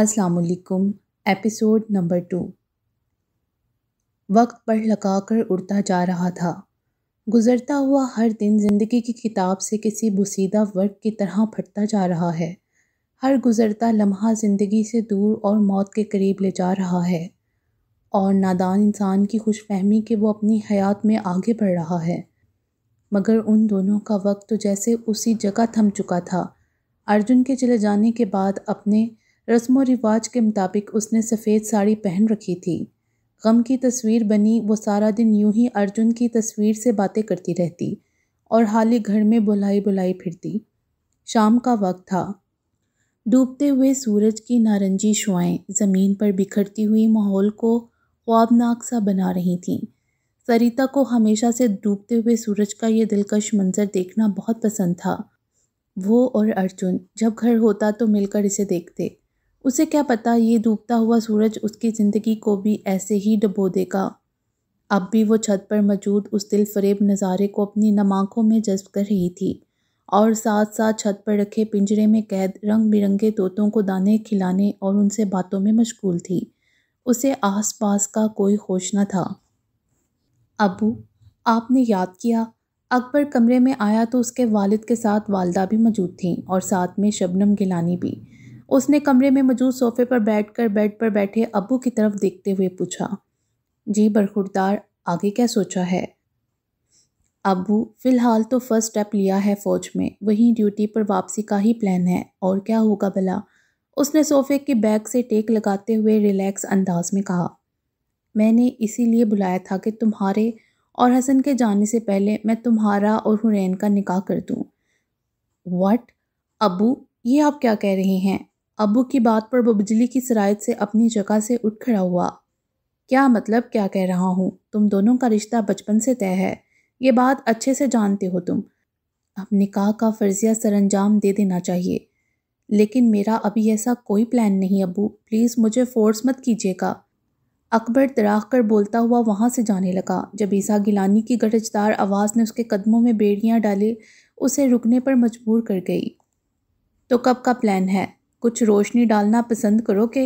अस्सलामुअलैकुम। Episode number 2। वक्त पर लगाकर उड़ता जा रहा था। गुज़रता हुआ हर दिन ज़िंदगी की किताब से किसी बुसीदा वर्ग की तरह फटता जा रहा है। हर गुज़रता लम्हा ज़िंदगी से दूर और मौत के करीब ले जा रहा है, और नादान इंसान की खुशफहमी कि वो अपनी हयात में आगे बढ़ रहा है। मगर उन दोनों का वक्त तो जैसे उसी जगह थम चुका था। अर्जुन के चले जाने के बाद अपने रस्म व रिवाज के मुताबिक उसने सफ़ेद साड़ी पहन रखी थी। गम की तस्वीर बनी। वो सारा दिन यूं ही अर्जुन की तस्वीर से बातें करती रहती और हाली घर में बुलाई बुलाई फिरती। शाम का वक्त था। डूबते हुए सूरज की नारंगी शुआएं ज़मीन पर बिखरती हुई माहौल को ख्वाबनाक सा बना रही थीं। सरिता को हमेशा से डूबते हुए सूरज का ये दिलकश मंजर देखना बहुत पसंद था। वो और अर्जुन जब घर होता तो मिलकर इसे देखते। उसे क्या पता ये डूबता हुआ सूरज उसकी ज़िंदगी को भी ऐसे ही डुबो देगा। अब भी वो छत पर मौजूद उस दिलफरेब नज़ारे को अपनी नम आँखों में जज्ब कर रही थी, और साथ साथ छत पर रखे पिंजरे में कैद रंग बिरंगे तोतों को दाने खिलाने और उनसे बातों में मशगूल थी। उसे आस पास का कोई होश न था। अबू, आपने याद किया? अकबर कमरे में आया तो उसके वालिद के साथ वालदा भी मौजूद थीं और साथ में शबनम गिलानी भी। उसने कमरे में मौजूद सोफ़े पर बैठकर बेड पर बैठे अबू की तरफ देखते हुए पूछा, जी बरखुरदार, आगे क्या सोचा है? अबू, फ़िलहाल तो फर्स्ट स्टेप लिया है फ़ौज में, वहीं ड्यूटी पर वापसी का ही प्लान है, और क्या होगा भला? उसने सोफ़े की बैक से टेक लगाते हुए रिलैक्स अंदाज में कहा, मैंने इसीलिए बुलाया था कि तुम्हारे और हसन के जाने से पहले मैं तुम्हारा और हुरैन का निकाह कर दूँ। व्हाट? अबू, ये आप क्या कह रहे हैं? अबू की बात पर वो बिजली की सरायत से अपनी जगह से उठ खड़ा हुआ। क्या मतलब क्या कह रहा हूँ? तुम दोनों का रिश्ता बचपन से तय है, ये बात अच्छे से जानते हो तुम। अब निकाह का फर्जिया सरंजाम दे देना चाहिए। लेकिन मेरा अभी ऐसा कोई प्लान नहीं अबू, प्लीज़ मुझे फोर्स मत कीजिएगा। अकबर तराख कर बोलता हुआ वहाँ से जाने लगा जब ईसा गिलानी की गरजदार आवाज़ ने उसके कदमों में बेड़ियाँ डाले उसे रुकने पर मजबूर कर गई। तो कब का प्लान है? कुछ रोशनी डालना पसंद करो कि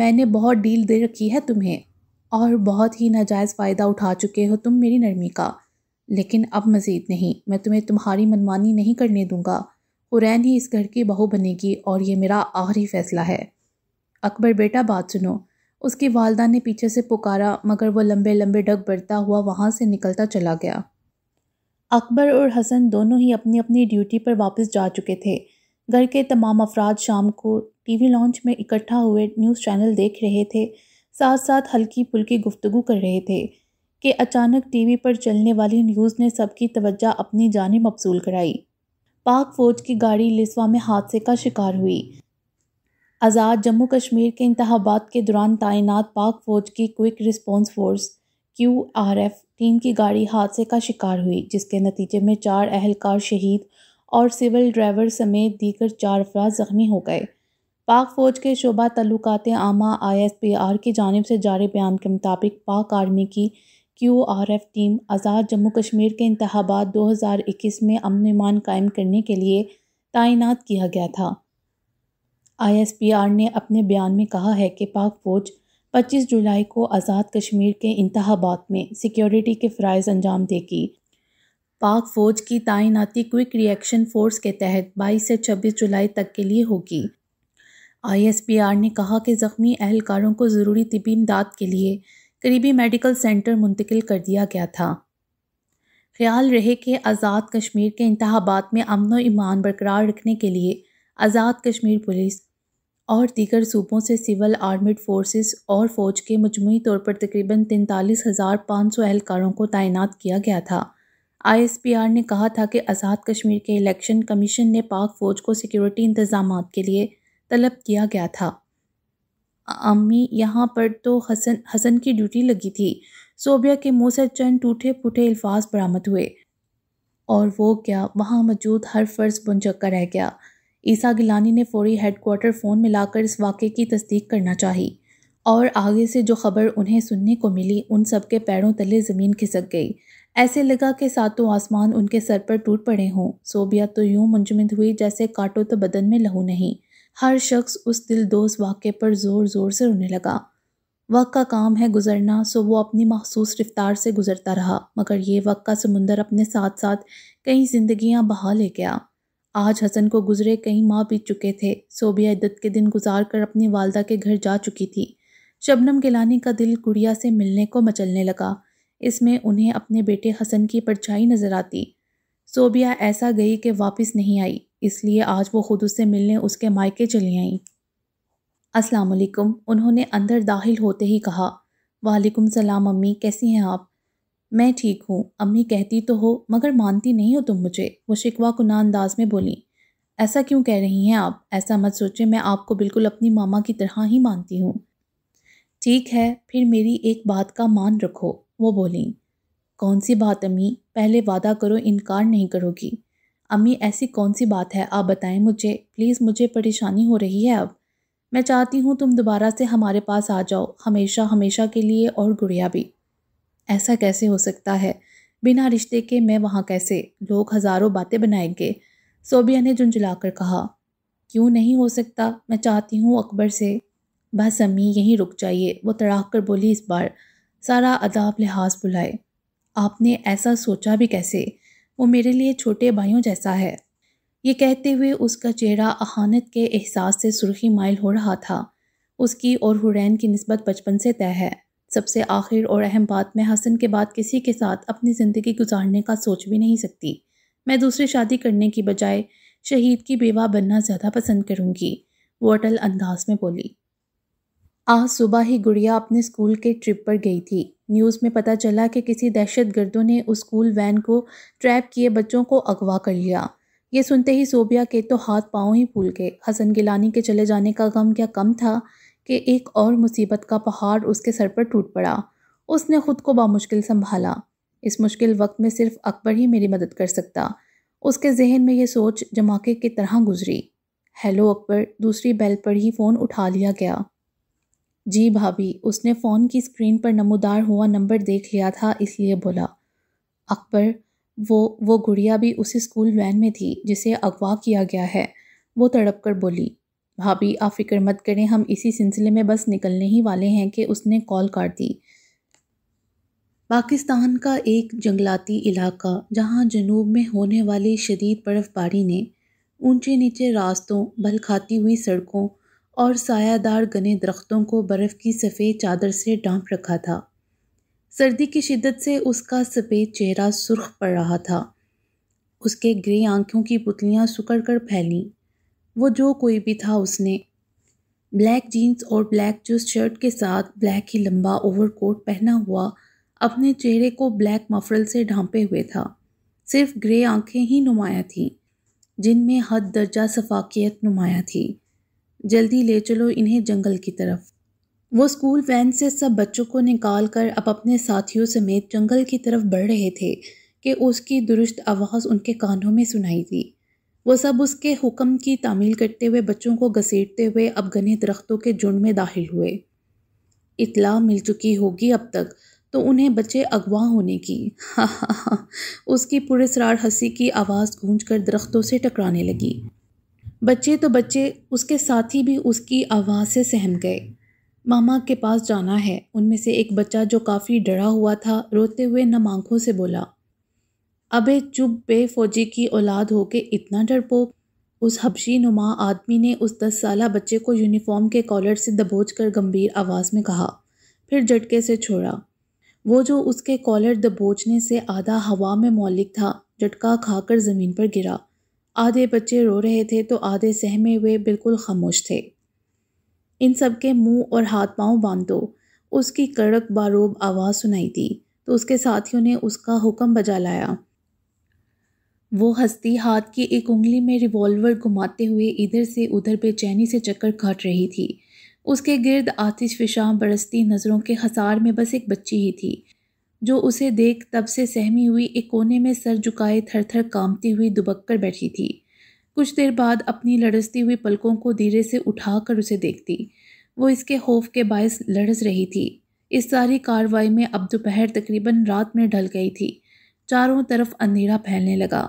मैंने बहुत डील दे रखी है तुम्हें, और बहुत ही नाजायज़ फ़ायदा उठा चुके हो तुम मेरी नरमी का। लेकिन अब मज़ीद नहीं, मैं तुम्हें तुम्हारी मनमानी नहीं करने दूंगा। हुरैन ही इस घर की बहू बनेगी, और ये मेरा आखिरी फ़ैसला है। अकबर बेटा, बात सुनो, उसकी वालदा ने पीछे से पुकारा, मगर वह लंबे लंबे डग बढ़ता हुआ वहाँ से निकलता चला गया। अकबर और हसन दोनों ही अपनी अपनी ड्यूटी पर वापस जा चुके थे। घर के तमाम अफराद शाम को टीवी लॉन्च में इकट्ठा हुए न्यूज़ चैनल देख रहे थे, साथ साथ हल्की फुल्की गुफ्तगू कर रहे थे कि अचानक टीवी पर चलने वाली न्यूज़ ने सबकी तवज्जा अपनी जानिब मबसूल कराई। पाक फ़ौज की गाड़ी लिस्वा में हादसे का शिकार हुई। आज़ाद जम्मू कश्मीर के इंतहाबात के दौरान तैनात पाक फ़ौज की quick response force QRF team की गाड़ी हादसे का शिकार हुई, जिसके नतीजे में 4 अहलकार शहीद और सिविल ड्राइवर समेत दीगर 4 अफराद ज़ख्मी हो गए। पाक फ़ौज के शोबा तल्लुकात आमा ISPR की जानिब से जारी बयान के मुताबिक पाक आर्मी की QRF टीम आज़ाद जम्मू कश्मीर के इंतहाबात 2021 में अमन ईमान कायम करने के लिए तैनात किया गया था। ISPR ने अपने बयान में कहा है कि पाक फ़ौज 25 जुलाई को आज़ाद कश्मीर के इंतहाबात में सिक्योरिटी के फ़राइज़ अंजाम देगी। पाक फ़ौज की तैनाती क्विक रिएक्शन फोर्स के तहत 22 से 26 जुलाई तक के लिए होगी। ISPR ने कहा कि ज़ख्मी अहलकारों को ज़रूरी तिब्बी इमदाद के लिए करीबी मेडिकल सेंटर मुंतकिल कर दिया गया था। ख्याल रहे कि आज़ाद कश्मीर के इंतहाबात में अमन और ईमान बरकरार रखने के लिए आज़ाद कश्मीर पुलिस और दीगर सूबों से सिविल आर्मड फोर्सेस और फ़ौज के मजमूई तौर पर तकरीबन 43,500 अहलकारों को तैनात किया गया था। ISPR ने कहा था कि आज़ाद कश्मीर के इलेक्शन कमीशन ने पाक फ़ौज को सिक्योरिटी इंतजाम के लिए तलब किया गया था। अम्मी, यहाँ पर तो हसन की ड्यूटी लगी थी। सोबिया के मुंह से चंद टूटे फूटे अल्फाज बरामद हुए, और वो क्या, वहाँ मौजूद हर फर्ज बुनचक्का रह गया। ईसा गिलानी ने फौरी हेडक्वार्टर फ़ोन मिलाकर इस वाक़े की तस्दीक करना चाहिए, और आगे से जो खबर उन्हें सुनने को मिली उन सब के पैरों तले ज़मीन खिसक गई। ऐसे लगा कि सातों आसमान उनके सर पर टूट पड़े हों। सोबिया तो यूं मुंजमद हुई जैसे काटो तो बदन में लहू नहीं, हर शख्स उस दिलदोज़ वाक़े पर ज़ोर ज़ोर से रोने लगा। वक्त का काम है गुज़रना, सो वो अपनी मखसूस रफ्तार से गुज़रता रहा, मगर ये वक्त का समुंदर अपने साथ साथ कई ज़िंदगियाँ बहा ले गया। आज हसन को गुज़रे कई माह बीत चुके थे। सोबिया इद्दत के दिन गुजार कर अपनी वालदा के घर जा चुकी थी। शबनम गिलानी का दिल गुड़िया से मिलने को मचलने लगा। इसमें उन्हें अपने बेटे हसन की परछाई नज़र आती। सोबिया ऐसा गई कि वापस नहीं आई, इसलिए आज वो ख़ुद उससे मिलने उसके मायके चली आईं। अस्सलामुअलैकुम, उन्होंने अंदर दाखिल होते ही कहा। वालेकुम सलाम अम्मी, कैसी हैं आप? मैं ठीक हूँ अम्मी, कहती तो हो मगर मानती नहीं हो तुम मुझे, वो शिकवा कुना अंदाज में बोली। ऐसा क्यों कह रही हैं आप? ऐसा मत सोचें, मैं आपको बिल्कुल अपनी मामा की तरह ही मानती हूँ। ठीक है, फिर मेरी एक बात का मान रखो, वो बोली। कौन सी बात अम्मी? पहले वादा करो इनकार नहीं करोगी। अम्मी ऐसी कौन सी बात है, आप बताएं मुझे प्लीज़, मुझे परेशानी हो रही है। अब मैं चाहती हूँ तुम दोबारा से हमारे पास आ जाओ, हमेशा हमेशा के लिए। और गुड़िया भी। ऐसा कैसे हो सकता है? बिना रिश्ते के मैं वहाँ कैसे? लोग हज़ारों बातें बनाएंगे, सोबिया ने झुंझुलाकर कहा। क्यों नहीं हो सकता? मैं चाहती हूँ अकबर से। बस अम्मी यहीं रुक जाइए, वो तड़ाक कर बोली। इस बार सारा अदाब लिहाज बुलाए। आपने ऐसा सोचा भी कैसे? वो मेरे लिए छोटे भाइयों जैसा है। ये कहते हुए उसका चेहरा अहानत के एहसास से सुर्खी माइल हो रहा था। उसकी और हुरैन की निस्बत बचपन से तय है। सबसे आखिर और अहम बात, मैं हसन के बाद किसी के साथ अपनी ज़िंदगी गुजारने का सोच भी नहीं सकती। मैं दूसरी शादी करने की बजाय शहीद की बेवा बनना ज़्यादा पसंद करूँगी, वो अटल अंदाज में बोली। आज सुबह ही गुड़िया अपने स्कूल के ट्रिप पर गई थी। न्यूज़ में पता चला कि किसी दहशतगर्दों ने उस स्कूल वैन को ट्रैप किए बच्चों को अगवा कर लिया। ये सुनते ही सोबिया के तो हाथ पाँव ही फूल गए। हसन गिलानी के चले जाने का गम क्या कम था कि एक और मुसीबत का पहाड़ उसके सर पर टूट पड़ा। उसने ख़ुद को बामुश्किल संभाला। इस मुश्किल वक्त में सिर्फ अकबर ही मेरी मदद कर सकता, उसके जहन में ये सोच जमाके की तरह गुजरी। हेलो अकबर, दूसरी बेल पर ही फ़ोन उठा लिया गया। जी भाभी, उसने फ़ोन की स्क्रीन पर नमूदार हुआ नंबर देख लिया था, इसलिए बोला। अकबर, वो गुड़िया भी उसी स्कूल वैन में थी जिसे अगवा किया गया है, वो तड़प कर बोली। भाभी आप फ़िक्र मत करें, हम इसी सिलसिले में बस निकलने ही वाले हैं कि उसने कॉल काट दी। पाकिस्तान का एक जंगलाती इलाका, जहाँ जनूब में होने वाली शदीद बर्फ़बारी ने ऊंचे नीचे रास्तों, बल खाती हुई सड़कों और सायादार घने दरख्तों को बर्फ़ की सफ़ेद चादर से ढांप रखा था। सर्दी की शिद्दत से उसका सफ़ेद चेहरा सुर्ख पड़ रहा था। उसके ग्रे आँखों की पुतलियाँ सुकड़ कर फैलीं। वो जो कोई भी था, उसने ब्लैक जीन्स और ब्लैक चुस्त शर्ट के साथ ब्लैक ही लंबा ओवरकोट पहना हुआ अपने चेहरे को ब्लैक मफरल से ढांपे हुए था। सिर्फ ग्रे आँखें ही नुमाया थीं, जिनमें हद दर्जा सफाकियत नुमाया थी। जल्दी ले चलो इन्हें जंगल की तरफ। वो स्कूल वैन से सब बच्चों को निकाल कर अब अपने साथियों समेत जंगल की तरफ बढ़ रहे थे कि उसकी दुरुस्त आवाज़ उनके कानों में सुनाई दी। वो सब उसके हुक्म की तामील करते हुए बच्चों को घसीटते हुए अब घने दरख्तों के झुंड में दाखिल हुए। इतला मिल चुकी होगी अब तक तो उन्हें बच्चे अगवा होने की। हा हा हा, उसकी पुरस्रार हंसी की आवाज़ गूंज कर दरख्तों से टकराने लगी। बच्चे तो बच्चे, उसके साथी भी उसकी आवाज़ से सहम गए। मामा के पास जाना है, उनमें से एक बच्चा जो काफ़ी डरा हुआ था रोते हुए नम आँखों से बोला। अबे चुप बे, फौजी की औलाद हो के इतना डरपोक। उस हबशी नुमा आदमी ने उस 10 साला बच्चे को यूनिफॉर्म के कॉलर से दबोच कर गंभीर आवाज़ में कहा, फिर झटके से छोड़ा। वो जो उसके कॉलर दबोचने से आधा हवा में मौलिक था, झटका खाकर ज़मीन पर गिरा। आधे बच्चे रो रहे थे तो आधे सहमे हुए बिल्कुल खामोश थे। इन सब के मुंह और हाथ पांव बांध दो, उसकी कड़क बारूब आवाज़ सुनाई दी तो उसके साथियों ने उसका हुक्म बजा लाया। वो हस्ती हाथ की एक उंगली में रिवॉल्वर घुमाते हुए इधर से उधर बेचैनी से चक्कर काट रही थी। उसके गिर्द आतिशफ़िशां बरसती नज़रों के हसार में बस एक बच्ची ही थी जो उसे देख तब से सहमी हुई एक कोने में सर झुकाए थर थर कांपती हुई दुबक कर बैठी थी। कुछ देर बाद अपनी लड़सती हुई पलकों को धीरे से उठा कर उसे देखती। वो इसके खौफ के बायस लड़स रही थी। इस सारी कार्रवाई में अब दोपहर तकरीबन रात में ढल गई थी। चारों तरफ अंधेरा फैलने लगा।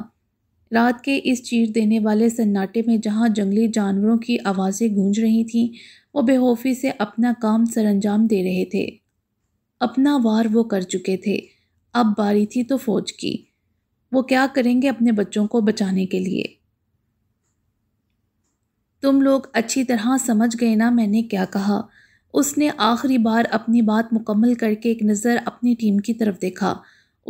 रात के इस चीर देने वाले सन्नाटे में जहाँ जंगली जानवरों की आवाज़ें गूंज रही थीं, वो बेखौफी से अपना काम सरंजाम दे रहे थे। अपना वार वो कर चुके थे, अब बारी थी तो फौज की। वो क्या करेंगे अपने बच्चों को बचाने के लिए? तुम लोग अच्छी तरह समझ गए ना मैंने क्या कहा? उसने आखिरी बार अपनी बात मुकम्मल करके एक नज़र अपनी टीम की तरफ देखा।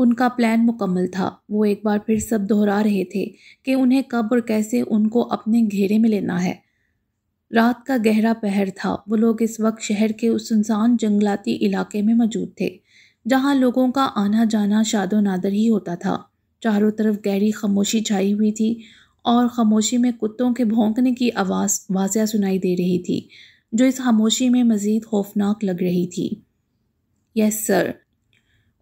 उनका प्लान मुकम्मल था। वो एक बार फिर सब दोहरा रहे थे कि उन्हें कब और कैसे उनको अपने घेरे में लेना है। रात का गहरा पहर था। वो लोग इस वक्त शहर के उस सुनसान जंगलाती इलाके में मौजूद थे जहाँ लोगों का आना जाना शादो नादर ही होता था। चारों तरफ गहरी खामोशी छाई हुई थी और खामोशी में कुत्तों के भौंकने की आवाज़ वाजिया सुनाई दे रही थी जो इस खामोशी में मज़ीद खौफनाक लग रही थी। यस सर,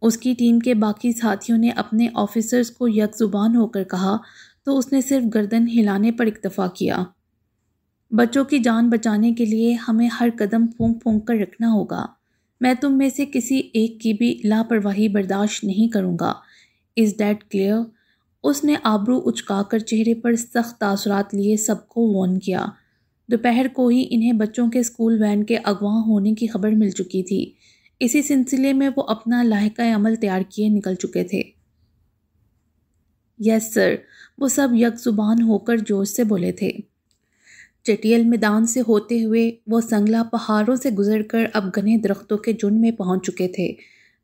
उसकी टीम के बाकी साथियों ने अपने ऑफिसर्स को यकजुबान होकर कहा तो उसने सिर्फ गर्दन हिलाने पर इक्तफ़ा किया। बच्चों की जान बचाने के लिए हमें हर कदम फूंक फूंक कर रखना होगा। मैं तुम में से किसी एक की भी लापरवाही बर्दाश्त नहीं करूँगा। Is that clear? उसने आबरू उचकाकर चेहरे पर सख्त तासुरात लिए सबको वॉर्न किया। दोपहर को ही इन्हें बच्चों के स्कूल वैन के अगवा होने की खबर मिल चुकी थी। इसी सिलसिले में वो अपना लायका अमल तैयार किए निकल चुके थे। यस सर, वो सब यकजुबान होकर जोश से बोले थे। चटियल मैदान से होते हुए वो संगला पहाड़ों से गुजरकर अब घने दरख्तों के झुंड में पहुंच चुके थे,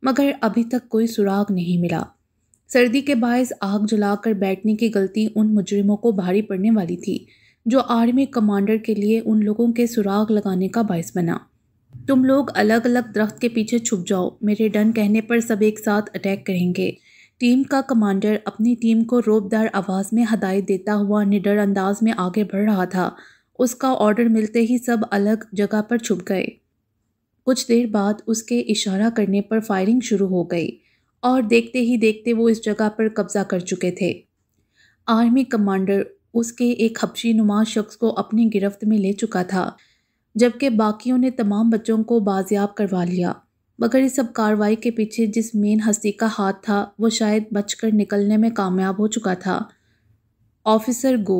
मगर अभी तक कोई सुराग नहीं मिला। सर्दी के बायस आग जलाकर बैठने की गलती उन मुजरिमों को भारी पड़ने वाली थी जो आर्मी कमांडर के लिए उन लोगों के सुराग लगाने का बायस बना। तुम लोग अलग अलग दरख्त के पीछे छुप जाओ, मेरे डन कहने पर सब एक साथ अटैक करेंगे। टीम का कमांडर अपनी टीम को रोबदार आवाज़ में हदायत देता हुआ निडर अंदाज में आगे बढ़ रहा था। उसका ऑर्डर मिलते ही सब अलग जगह पर छुप गए। कुछ देर बाद उसके इशारा करने पर फायरिंग शुरू हो गई और देखते ही देखते वो इस जगह पर कब्जा कर चुके थे। आर्मी कमांडर उसके एक हबशी नुमा शख्स को अपनी गिरफ्त में ले चुका था जबकि बाकियों ने तमाम बच्चों को बाजियाब करवा लिया, मगर इस सब कार्रवाई के पीछे जिस मेन हस्ती का हाथ था वो शायद बचकर निकलने में कामयाब हो चुका था। ऑफिसर गो,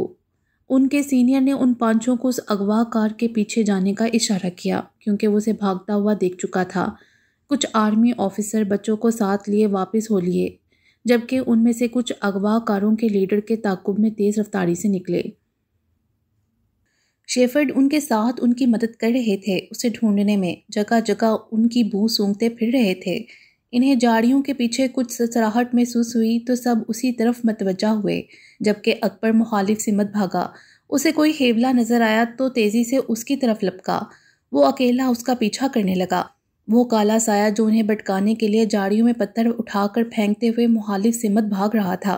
उनके सीनियर ने उन पांचों को उस अगवा कार के पीछे जाने का इशारा किया क्योंकि वो उसे भागता हुआ देख चुका था। कुछ आर्मी ऑफिसर बच्चों को साथ लिए वापस हो लिए जबकि उनमें से कुछ अगवा कारों के लीडर के ताक़ुब में तेज़ रफ्तारी से निकले। शेफर्ड उनके साथ उनकी मदद कर रहे थे। उसे ढूंढने में जगह जगह उनकी बू सूंघते फिर रहे थे। इन्हें झाड़ियों के पीछे कुछ ससराहट महसूस हुई तो सब उसी तरफ मतवज्जा हुए जबकि अकबर मुखालिफ सिमत भागा। उसे कोई हेवला नज़र आया तो तेज़ी से उसकी तरफ लपका। वो अकेला उसका पीछा करने लगा। वो काला साया जो उन्हें भटकाने के लिए झाड़ियों में पत्थर उठाकर फेंकते हुए मुखालिफ सिमत भाग रहा था।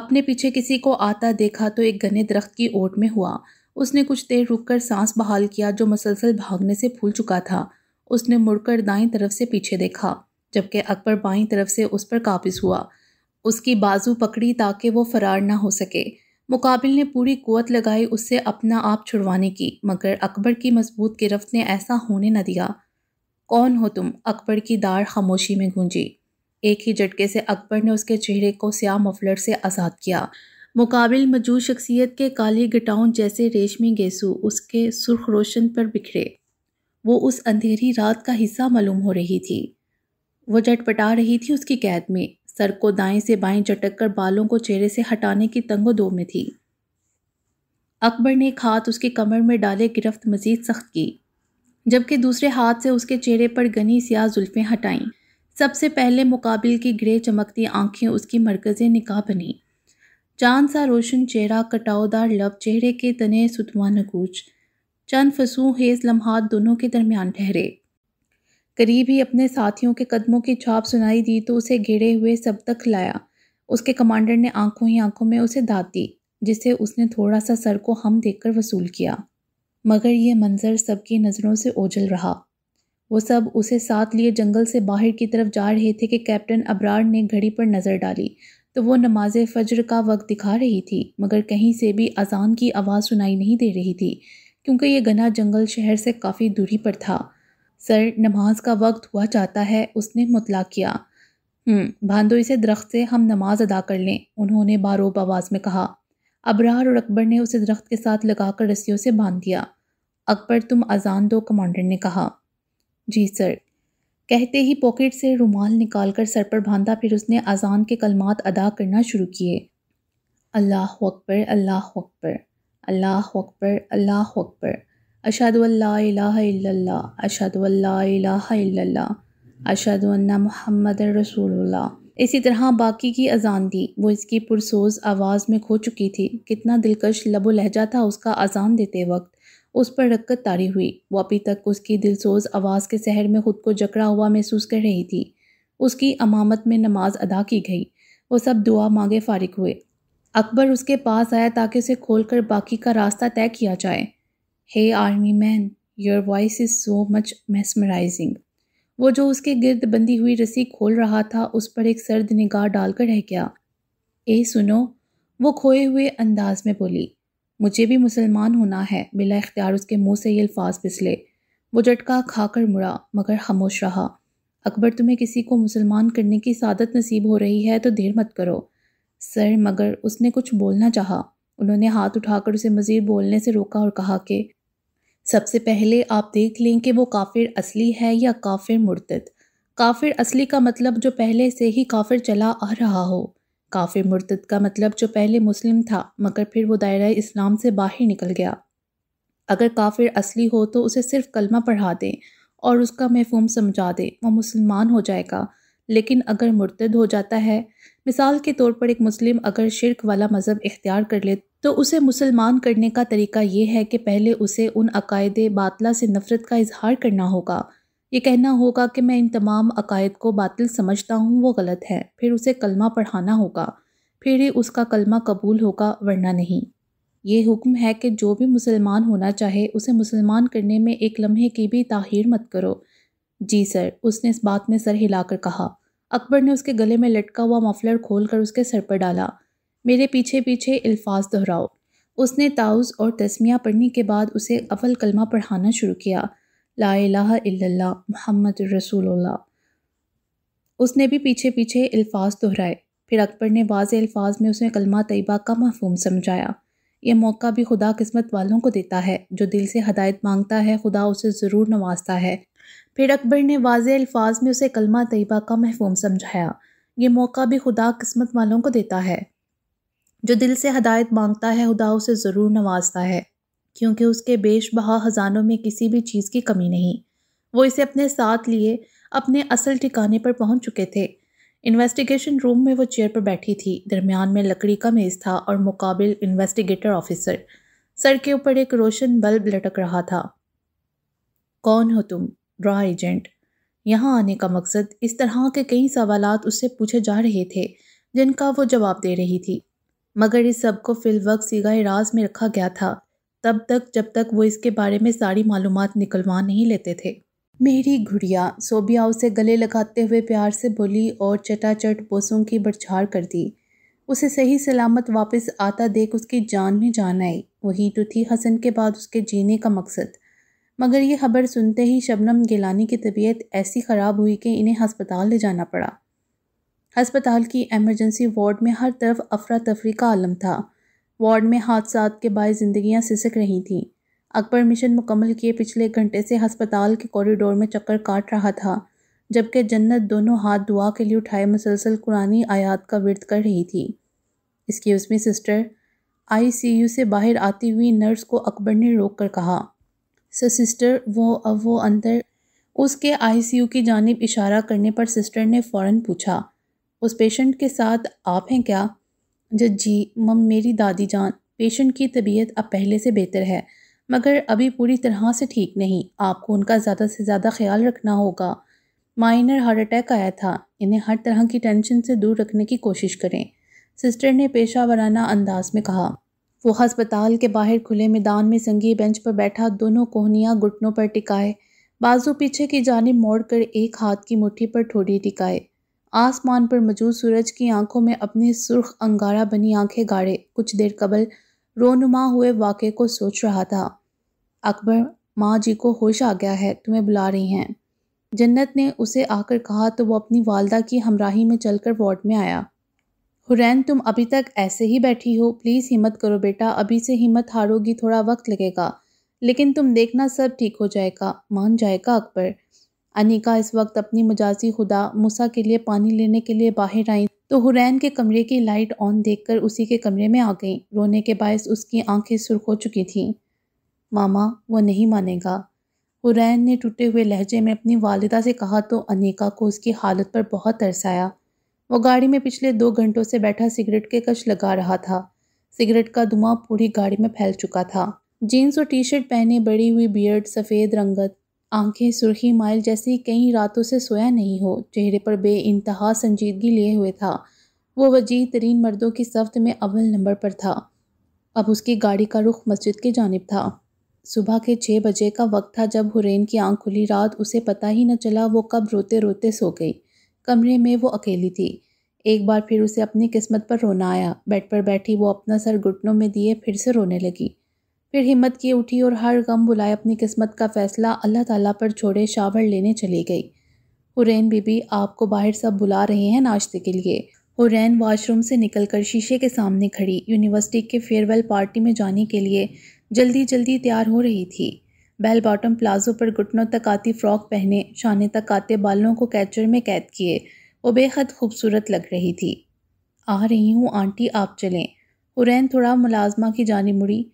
अपने पीछे किसी को आता देखा तो एक घने दरख्त की ओट में हुआ। उसने कुछ देर रुककर सांस बहाल किया जो मसलसल भागने से फूल चुका था। उसने मुड़कर दाईं तरफ से पीछे देखा जबकि अकबर बाईं तरफ से उस पर काबिज हुआ। उसकी बाजू पकड़ी ताकि वो फरार ना हो सके। मुकाबिल ने पूरी कुवत लगाई उससे अपना आप छुड़वाने की, मगर अकबर की मजबूत गिरफ्त ने ऐसा होने न दिया। कौन हो तुम? अकबर की दाढ़ खामोशी में गूंजी। एक ही झटके से अकबर ने उसके चेहरे को स्याह मफलर से आज़ाद किया। मुकाबिल मौजूद शख्सियत के काले गिटाऊं जैसे रेशमी गेसू उसके सुर्ख रोशन पर बिखरे। वो उस अंधेरी रात का हिस्सा मालूम हो रही थी। वो झटपटा रही थी उसकी कैद में। सर को दाएं से बाएं झटक कर बालों को चेहरे से हटाने की तंगोदो में थी। अकबर ने एक हाथ उसकी कमर में डाले गिरफ्त मजीद सख्त की जबकि दूसरे हाथ से उसके चेहरे पर घनी स्याह जुल्फ़ें हटाईं। सबसे पहले मुकाबिल की ग्रे चमकती आंखें उसकी मरकज़े निकाह बनी। चांद सा रोशन चेहरा, कटावदार लब, चेहरे के तने सुतवा नकूच, चंद फसूँ हेज लम्हात दोनों के दरमियान ठहरे। करीब ही अपने साथियों के कदमों की छाप सुनाई दी तो उसे घेरे हुए सब तक लाया। उसके कमांडर ने आंखों ही आंखों में उसे दाद दी जिसे उसने थोड़ा सा सर को हम देखकर वसूल किया, मगर यह मंजर सबकी नज़रों से ओझल रहा। वो सब उसे साथ लिए जंगल से बाहर की तरफ जा रहे थे कि कैप्टन अबरार ने घड़ी पर नज़र डाली तो वो नमाज फज्र का वक्त दिखा रही थी, मगर कहीं से भी अजान की आवाज़ सुनाई नहीं दे रही थी क्योंकि ये घना जंगल शहर से काफ़ी दूरी पर था। सर, नमाज का वक्त हुआ जाता है, उसने मुतला किया। भांदो इसे दरख्त से हम नमाज अदा कर लें, उन्होंने बारोब आवाज़ में कहा। अबरार और अकबर ने उसे दरख्त के साथ लगाकर रस्सियों से बांध दिया। अकबर, तुम अजान दो, कमांडर ने कहा। जी सर, कहते ही पॉकेट से रुमाल निकालकर सर पर बांधा। फिर उसने अजान के कलमात अदा करना शुरू किए। अल्लाह अकबर, अल्लाह अकबर, अल्लाह अकबर, अल्लाह अकबर, अशहदु अल्ला इलाहा इल्लल्लाह, अशहदु अल्ला इलाहा इल्लल्लाह, अशहदु अन्ना मुहम्मदर रसूलुल्लाह। इसी तरह बाकी की अजान दी। वो इसकी पुरसोज आवाज़ में खो चुकी थी। कितना दिलकश लबो लहजा था उसका अजान देते वक्त। उस पर रक्कत तारी हुई। वो अभी तक उसकी दिलसोज आवाज़ के सहर में ख़ुद को जकड़ा हुआ महसूस कर रही थी। उसकी अमामत में नमाज अदा की गई। वो सब दुआ मांगे फारिग हुए। अकबर उसके पास आया ताकि उसे खोलकर बाकी का रास्ता तय किया जाए। Hey army man, your voice is so much mesmerising. वो जो उसके गिरद बंधी हुई रस्सी खोल रहा था उस पर एक सर्द निगाह डालकर रह गया। ए सुनो, वो खोए हुए अंदाज में बोली, मुझे भी मुसलमान होना है। बिला इख्तियार उसके मुंह से ये अल्फाज फिसले। वो झटका खाकर मुड़ा मगर खामोश रहा। अकबर, तुम्हें किसी को मुसलमान करने की सादत नसीब हो रही है तो देर मत करो। सर मगर, उसने कुछ बोलना चाहा। उन्होंने हाथ उठाकर उसे मज़ीद बोलने से रोका और कहा कि सबसे पहले आप देख लें कि वो काफिर असली है या काफिर मुर्तद। काफिर असली का मतलब जो पहले से ही काफिर चला आ रहा हो, काफिर मुर्तद का मतलब जो पहले मुस्लिम था मगर फिर वो दायरा इस्लाम से बाहर निकल गया। अगर काफिर असली हो तो उसे सिर्फ कलमा पढ़ा दें और उसका महफूम समझा दें, वो मुसलमान हो जाएगा। लेकिन अगर मुर्तद हो जाता है, मिसाल के तौर पर एक मुस्लिम अगर शिर्क वाला मज़हब इख्तियार कर ले तो उसे मुसलमान करने का तरीका ये है कि पहले उसे उन अकायद बातला से नफ़रत का इजहार करना होगा। ये कहना होगा कि मैं इन तमाम अकायद को बातिल समझता हूँ, वो गलत है। फिर उसे कलमा पढ़ाना होगा, फिर ही उसका कलमा कबूल होगा, वरना नहीं। ये हुक्म है कि जो भी मुसलमान होना चाहे उसे मुसलमान करने में एक लम्हे की भी ताख़ीर मत करो। जी सर, उसने इस बात में सर हिलाकर कहा। अकबर ने उसके गले में लटका हुआ मफलर खोलकर उसके सर पर डाला। मेरे पीछे पीछे अल्फाज दोहराओ। उसने ताउज़ और तस्मिया पढ़ने के बाद उसे अव्वल कलमा पढ़ाना शुरू किया, ला इलाहा इल्लल्लाह मुहम्मदुर रसूलुल्लाह। उसने भी पीछे पीछे अल्फाज दोहराए। फिर अकबर ने वाज़े अल्फाज में उसे कलमा तैयबा का महफूम समझाया। यह मौका भी खुदा किस्मत वालों को देता है, जो दिल से हदायत मांगता है खुदा उसे ज़रूर नवाजता है। फिर अकबर ने वाज़े अल्फाज में उसे कलमा तैयबा का महफूम समझाया। यह मौका भी खुदा किस्मत वालों को देता है, जो दिल से हदायत मांगता है खुदा उसे ज़रूर नवाजता है, क्योंकि उसके बेश बहा ख़जानों में किसी भी चीज़ की कमी नहीं। वो इसे अपने साथ लिए अपने असल ठिकाने पर पहुंच चुके थे। इन्वेस्टिगेशन रूम में वो चेयर पर बैठी थी। दरमियान में लकड़ी का मेज़ था और मुकाबिल इन्वेस्टिगेटर ऑफिसर। सर के ऊपर एक रोशन बल्ब लटक रहा था। कौन हो तुम? रॉ एजेंट। यहाँ आने का मकसद इस तरह के कई सवालात उससे पूछे जा रहे थे जिनका वो जवाब दे रही थी, मगर इस सब को फिलवक्त सिगाए राज में रखा गया था, तब तक जब तक वो इसके बारे में सारी मालूमात निकलवा नहीं लेते थे। मेरी गुड़िया, सोबिया उसे गले लगाते हुए प्यार से बोली और चटाचट बोसों की बौछार कर दी। उसे सही सलामत वापस आता देख उसकी जान में जान आई। वही तो थी हसन के बाद उसके जीने का मकसद। मगर ये खबर सुनते ही शबनम गिलानी की तबीयत ऐसी ख़राब हुई कि इन्हें हस्पताल ले जाना पड़ा। हस्पताल की एमरजेंसी वार्ड में हर तरफ अफरा तफरी का आलम था। वार्ड में हादसात के बायस ज़िंदगियाँ सिसक रही थीं। अकबर मिशन मुकम्मल किए पिछले घंटे से हस्पताल के कॉरिडोर में चक्कर काट रहा था, जबकि जन्नत दोनों हाथ दुआ के लिए उठाए मुसलसल कुरानी आयात का विर्द कर रही थी। इसकी उसमें सिस्टर आईसीयू से बाहर आती हुई नर्स को अकबर ने रोक कर कहा, सर सिस्टर वो अंदर। उसके आईसीयू की जानिब इशारा करने पर सिस्टर ने फ़ौरन पूछा, उस पेशेंट के साथ आप हैं क्या? जी मम, मेरी दादी जान। पेशेंट की तबीयत अब पहले से बेहतर है मगर अभी पूरी तरह से ठीक नहीं। आपको उनका ज़्यादा से ज़्यादा ख्याल रखना होगा। माइनर हार्ट अटैक आया था। इन्हें हर तरह की टेंशन से दूर रखने की कोशिश करें, सिस्टर ने पेशा वराना अंदाज में कहा। वो हस्पताल के बाहर खुले मैदान में संगी बेंच पर बैठा दोनों कोहनियाँ घुटनों पर टिकाए, बाजू पीछे की जानिब मोड़कर एक हाथ की मुट्ठी पर ठोड़ी टिकाए, आसमान पर मौजूद सूरज की आंखों में अपनी सुर्ख अंगारा बनी आंखें गाड़े कुछ देर कबल रोनुमा हुए वाक़े को सोच रहा था। अकबर, माँ जी को होश आ गया है, तुम्हें बुला रही हैं। जन्नत ने उसे आकर कहा तो वो अपनी वालदा की हमराही में चलकर वार्ड में आया। हुरैन, तुम अभी तक ऐसे ही बैठी हो? प्लीज़ हिम्मत करो बेटा, अभी से हिम्मत हारोगी, थोड़ा वक्त लगेगा, लेकिन तुम देखना सब ठीक हो जाएगा, मान जाएगा अकबर। अनिका इस वक्त अपनी मजाजी खुदा मूसा के लिए पानी लेने के लिए बाहर आई तो हुरैन के कमरे की लाइट ऑन देखकर उसी के कमरे में आ गई। रोने के बायस उसकी आंखें सुर्ख हो चुकी थीं। मामा, वो नहीं मानेगा। हुरैन ने टूटे हुए लहजे में अपनी वालिदा से कहा तो अनिका को उसकी हालत पर बहुत तरस आया। वो गाड़ी में पिछले 2 घंटों से बैठा सिगरेट के कश लगा रहा था। सिगरेट का धुआं पूरी गाड़ी में फैल चुका था। जीन्स और टी शर्ट पहने, बड़ी हुई बियर्ड, सफ़ेद रंगत आंखें, सुर्खी माइल जैसी कई रातों से सोया नहीं हो, चेहरे पर बे इंतहा संजीदगी लिए हुए था। वो वजीह तरीन मर्दों की सफ़्त में अव्वल नंबर पर था। अब उसकी गाड़ी का रुख मस्जिद की जानिब था। सुबह के 6 बजे का वक्त था जब हुरैन की आंख खुली। रात उसे पता ही न चला वो कब रोते रोते सो गई। कमरे में वो अकेली थी। एक बार फिर उसे अपनी किस्मत पर रोना आया। बेड पर बैठी वो अपना सर घुटनों में दिए फिर से रोने लगी। फिर हिम्मत किए उठी और हर गम बुलाए अपनी किस्मत का फ़ैसला अल्लाह ताला पर छोड़े शावर लेने चली गई। हुरैन बीबी, आपको बाहर सब बुला रहे हैं नाश्ते के लिए। हुरैन वाशरूम से निकलकर शीशे के सामने खड़ी यूनिवर्सिटी के फेयरवेल पार्टी में जाने के लिए जल्दी जल्दी तैयार हो रही थी। बेल बॉटम प्लाजो पर घुटनों तक आती फ्रॉक पहने, शाने तक आते बालों को कैचर में कैद किए वो बेहद खूबसूरत लग रही थी। आ रही हूँ आंटी, आप चलें। हुरैन थोड़ा मुलाजमा की जाने मुड़ी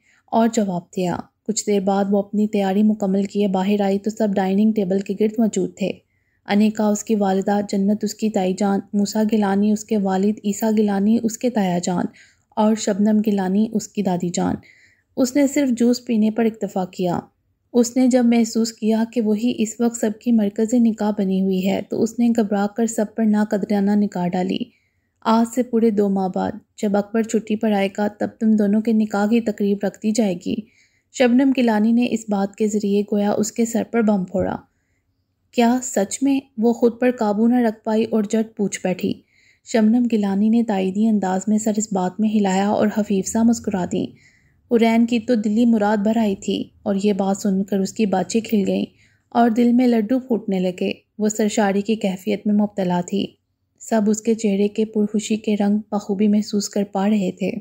और जवाब दिया। कुछ देर बाद वो अपनी तैयारी मुकम्मल किए बाहर आई तो सब डाइनिंग टेबल के गिर्द मौजूद थे। अनिका, उसकी वालिदा, जन्नत, उसकी ताईजान, मूसा गिलानी, उसके वालिद, ईसा गिलानी, उसके तायाजान और शबनम गिलानी, उसकी दादी जान। उसने सिर्फ जूस पीने पर इक्तफ़ा किया। उसने जब महसूस किया कि वही इस वक्त सबकी मरकज़ निकाह बनी हुई है तो उसने घबरा कर सब पर नाकदराना निकाह डाली। आज से पूरे 2 माह बाद जब अकबर छुट्टी पर आएगा तब तुम दोनों के निकाह की तकरीब रख दी जाएगी। शबनम गिलानी ने इस बात के ज़रिए गोया उसके सर पर बम फोड़ा। क्या सच में? वो खुद पर काबू न रख पाई और झट पूछ बैठी। शबनम गिलानी ने ताईदी अंदाज में सर इस बात में हिलाया और हफीफ सा मुस्कुरा दी। हुरैन की तो दिली मुराद भर आई थी और ये बात सुनकर उसकी बातें खिल गईं और दिल में लड्डू फूटने लगे। वो सरशारी की कैफियत में मुब्तला थी। सब उसके चेहरे के पुरखुशी के रंग बखूबी महसूस कर पा रहे थे।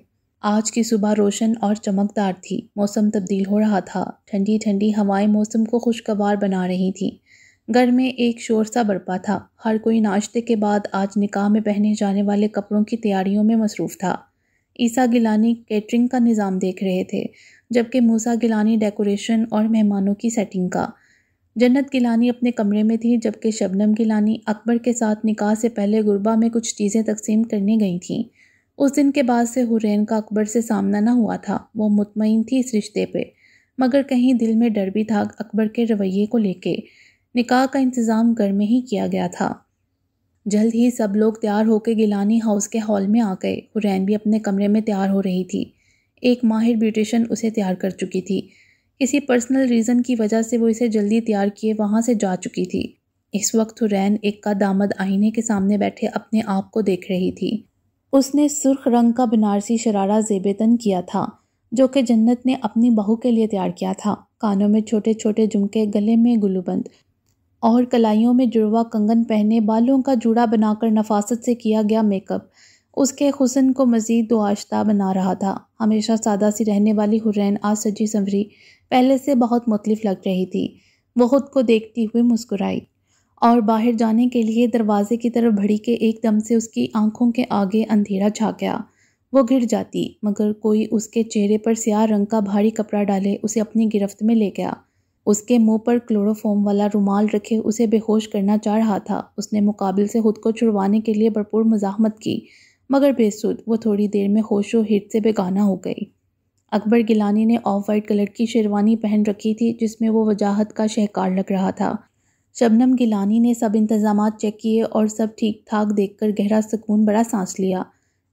आज की सुबह रोशन और चमकदार थी। मौसम तब्दील हो रहा था। ठंडी ठंडी हवाएं मौसम को खुशगवार बना रही थीं। घर में एक शोर सा बरपा था। हर कोई नाश्ते के बाद आज निकाह में पहने जाने वाले कपड़ों की तैयारियों में मसरूफ़ था। ईसा गिलानी कैटरिंग का निज़ाम देख रहे थे जबकि मूसा गिलानी डेकोरेशन और मेहमानों की सेटिंग का। जन्नत गिलानी अपने कमरे में थी जबकि शबनम गिलानी अकबर के साथ निकाह से पहले गुरबा में कुछ चीज़ें तकसीम करने गई थीं। उस दिन के बाद से हुरैन का अकबर से सामना न हुआ था। वो मुतमईन थी इस रिश्ते पे, मगर कहीं दिल में डर भी था अकबर के रवैये को लेके। निकाह का इंतज़ाम घर में ही किया गया था। जल्द ही सब लोग तैयार होकर गिलानी हाउस के हॉल में आ गए। हुरैन भी अपने कमरे में तैयार हो रही थी। एक माहिर ब्यूटिशन उसे तैयार कर चुकी थी। किसी पर्सनल रीज़न की वजह से वो इसे जल्दी तैयार किए वहाँ से जा चुकी थी। इस वक्त हुरैन इक्का दामद आईने के सामने बैठे अपने आप को देख रही थी। उसने सुर्ख रंग का बनारसी शरारा ज़ेबेतन किया था जो कि जन्नत ने अपनी बहू के लिए तैयार किया था। कानों में छोटे छोटे झुमके, गले में गुलूबंद और कलाइयों में जुड़वा कंगन पहने, बालों का जूड़ा बनाकर नफासत से किया गया मेकअप उसके हुस्न को मज़ीद दुआश्ता बना रहा था। हमेशा सादा सी रहने वाली हुरैन आज सजी संवरी पहले से बहुत मुख्तलिफ लग रही थी। वो खुद को देखती हुई मुस्कुराई और बाहर जाने के लिए दरवाजे की तरफ बढ़ी के एकदम से उसकी आंखों के आगे अंधेरा छा गया। वो गिर जाती मगर कोई उसके चेहरे पर स्याह रंग का भारी कपड़ा डाले उसे अपनी गिरफ्त में ले गया। उसके मुंह पर क्लोरोफॉर्म वाला रुमाल रखे उसे बेहोश करना चाह रहा था। उसने मुकाबले से खुद को छुड़वाने के लिए भरपूर मज़ाहमत की मगर बेसुध। वो थोड़ी देर में होशो हिट से बेगाना हो गई। अकबर गिलानी ने ऑफ वाइट कलर की शेरवानी पहन रखी थी जिसमें वो वजाहत का शहकार लग रहा था। शबनम गिलानी ने सब इंतजाम चेक किए और सब ठीक ठाक देखकर गहरा सुकून बड़ा सांस लिया।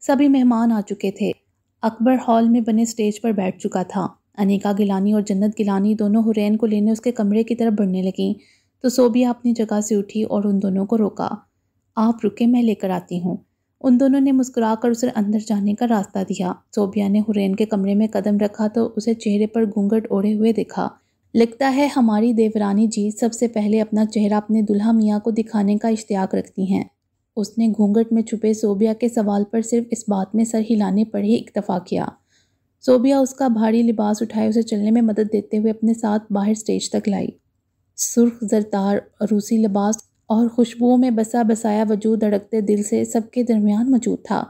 सभी मेहमान आ चुके थे। अकबर हॉल में बने स्टेज पर बैठ चुका था। अनिका गिलानी और जन्नत गिलानी दोनों हुरैन को लेने उसके कमरे की तरफ बढ़ने लगीं तो सोबिया अपनी जगह से उठी और उन दोनों को रोका। आप रुके, मैं लेकर आती हूँ। उन दोनों ने मुस्कुराकर उसे अंदर जाने का रास्ता दिया। सोबिया ने हुरैन के कमरे में कदम रखा तो उसे चेहरे पर घूंघट ओढ़े हुए देखा। लगता है हमारी देवरानी जी सबसे पहले अपना चेहरा अपने दुल्हा मियाँ को दिखाने का इश्तियाक रखती हैं। उसने घूंघट में छुपे सोबिया के सवाल पर सिर्फ इस बात में सर हिलाने पर ही इक्तफ़ा किया। सोबिया उसका भारी लिबास उठाए उसे चलने में मदद देते हुए अपने साथ बाहर स्टेज तक लाई। सुर्ख जरतार रूसी लिबास और खुशबुओं में बसा बसाया वजूद धड़कते दिल से सबके दरमियान मौजूद था।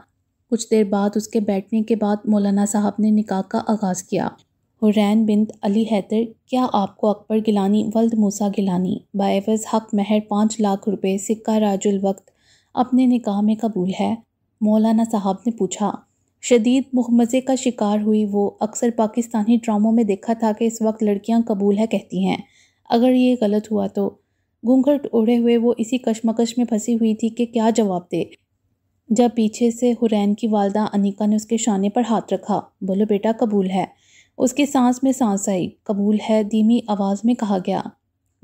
कुछ देर बाद उसके बैठने के बाद मौलाना साहब ने निकाह का आगाज़ किया। हुरैन बिन्त अली हैदर, क्या आपको अकबर गिलानी वल्द मूसा गिलानी बाएवज़ हक महर 5 लाख रुपये सिक्का राजुल वक्त अपने निकाह में कबूल है? मौलाना साहब ने पूछा। शदीद मुहम्मज़े का शिकार हुई वो। अक्सर पाकिस्तानी ड्रामों में देखा था कि इस वक्त लड़कियां कबूल है कहती हैं, अगर ये गलत हुआ तो। घूंघट ओढ़े हुए वो इसी कशमकश में फंसी हुई थी कि क्या जवाब दे, जब पीछे से हुरैन की वालदा अनीका ने उसके शाने पर हाथ रखा। बोलो बेटा, कबूल है। उसकी सांस में सांस आई। कबूल है, धीमी आवाज़ में कहा गया,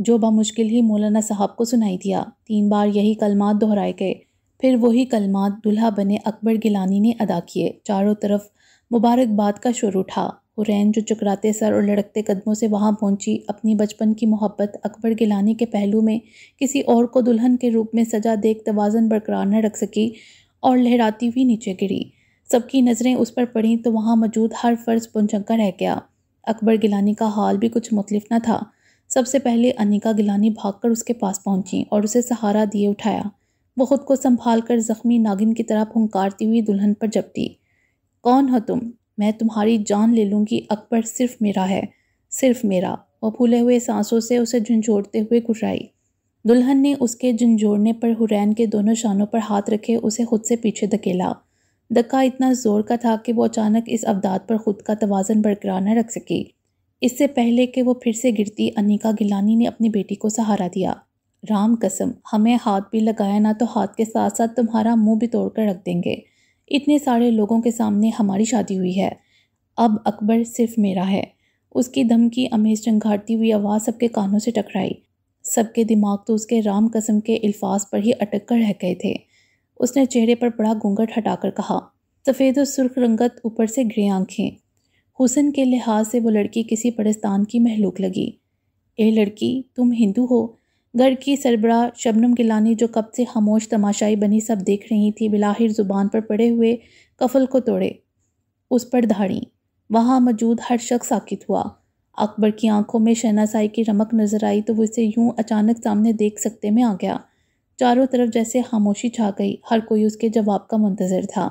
जो बामुश्किल ही मौलाना साहब को सुनाई दिया। 3 बार यही कलमात दोहराए गए, फिर वही कलमात दुल्हा बने अकबर गिलानी ने अदा किए। चारों तरफ मुबारकबाद का शोर उठा। हुरैन, जो चकराते सर और लड़कते कदमों से वहाँ पहुँची, अपनी बचपन की मोहब्बत अकबर गिलानी के पहलू में किसी और को दुल्हन के रूप में सजा देख तवाज़न बरकरार न रख सकी और लहराती हुई नीचे गिरी। सबकी नज़रें उस पर पड़ीं तो वहाँ मौजूद हर फर्ज पुंचक्का रह गया। अकबर गिलानी का हाल भी कुछ मुख्तलिफ न था। सबसे पहले अनीका गिलानी भागकर उसके पास पहुँची और उसे सहारा दिए उठाया। वो ख़ुद को संभाल कर ज़ख्मी नागिन की तरह फुंकारती हुई दुल्हन पर झपटी। कौन हो तुम? मैं तुम्हारी जान ले लूँगी। अकबर सिर्फ मेरा है, सिर्फ मेरा। वह फूले हुए सांसों से उसे झुंझोड़ते हुए घुराई। दुल्हन ने उसके झुंझोड़ने पर हुरैन के दोनों शानों पर हाथ रखे उसे खुद से पीछे धकेला। धक्का इतना ज़ोर का था कि वो अचानक इस अवदाद पर खुद का तवाज़न बरकरार न रख सकी। इससे पहले कि वो फिर से गिरती, अनीका गिलानी ने अपनी बेटी को सहारा दिया। राम कसम, हमें हाथ भी लगाया ना तो हाथ के साथ साथ तुम्हारा मुँह भी तोड़ कर रख देंगे। इतने सारे लोगों के सामने हमारी शादी हुई है, अब अकबर सिर्फ मेरा है। उसकी धमकी अमेज चंघाड़ती हुई आवाज़ सबके कानों से टकराई। सबके दिमाग तो उसके राम कसम के अल्फाज पर ही अटक कर रह गए थे। उसने चेहरे पर बड़ा घूंघट हटाकर कहा। सफ़ेद और सुर्ख रंगत, ऊपर से ग्रे आँखें। हुस्न के लिहाज से वो लड़की किसी पड़स्तान की महलूक लगी। ए लड़की, तुम हिंदू हो? घर की सरबरा शबनम गिलानी, जो कब से खामोश तमाशाई बनी, सब देख रही थी, बिलाहिर ज़ुबान पर पड़े हुए कफल को तोड़े उस पर धाड़ी। वहाँ मौजूद हर शख्स साकित हुआ। अकबर की आंखों में शहनासाई की रमक नज़र आई तो वो इसे यूं अचानक सामने देख सकते में आ गया। चारों तरफ जैसे खामोशी छा गई। हर कोई उसके जवाब का मुंतज़र था।